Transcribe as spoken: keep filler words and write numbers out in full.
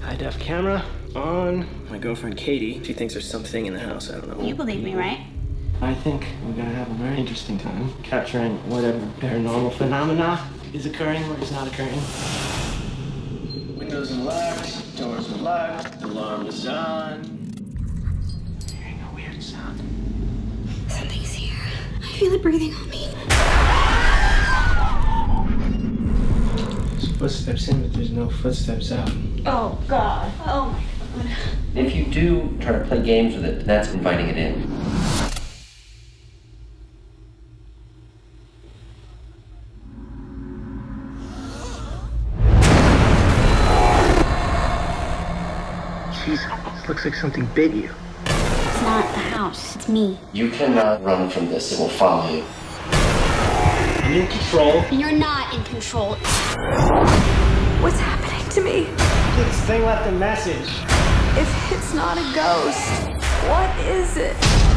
High def camera on. My girlfriend Katie, she thinks there's something in the house. I don't know. You believe me, right? I think we're gonna have a very interesting time capturing whatever paranormal phenomena is occurring or is not occurring. Windows are locked, doors are locked, alarm is on. I'm hearing a weird sound. Something's here. I feel it breathing on me. There's footsteps in, but there's no footsteps out. Oh, God. Oh, my God. If you do try to play games with it, that's inviting it in. Looks like something bit you. It's not the house, it's me. You cannot run from this, it will follow you. I'm in control. You're not in control. What's happening to me? This thing left a message. If it's not a ghost, what is it?